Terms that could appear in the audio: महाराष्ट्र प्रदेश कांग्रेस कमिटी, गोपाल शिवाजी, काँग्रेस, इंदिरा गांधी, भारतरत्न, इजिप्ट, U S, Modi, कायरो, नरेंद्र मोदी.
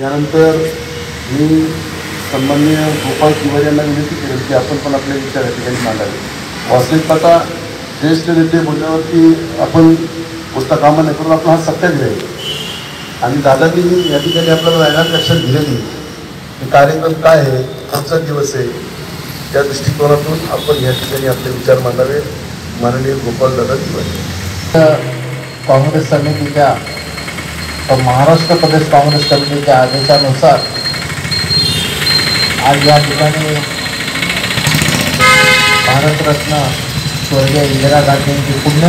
यानंतर मी सन्माननीय गोपाल शिवाजी यांना विनंती करेन की आपण पण आपले विचार या ठिकाणी मांडावे। वास्तविकता ज्येष्ठ नेते बोलल्यावरती आपण पुस्तक कामा न करून आपण हा सत्याग्रह आणि दादागिरी या ठिकाणी आपल्याला राहणार लक्षात दिलेली की कार्यक्रम काय आहे, आजचा दिवस आहे, त्या दृष्टिकोनातून आपण या ठिकाणी आपले विचार मांडावे। माननीय गोपाल दादा शिवाजी कांग्रेस समिति का और महाराष्ट्र प्रदेश कांग्रेस कमिटी के आदेशानुसार आज या ठिकाणी भारतरत्न स्वर्गीय इंदिरा गांधी की पुण्य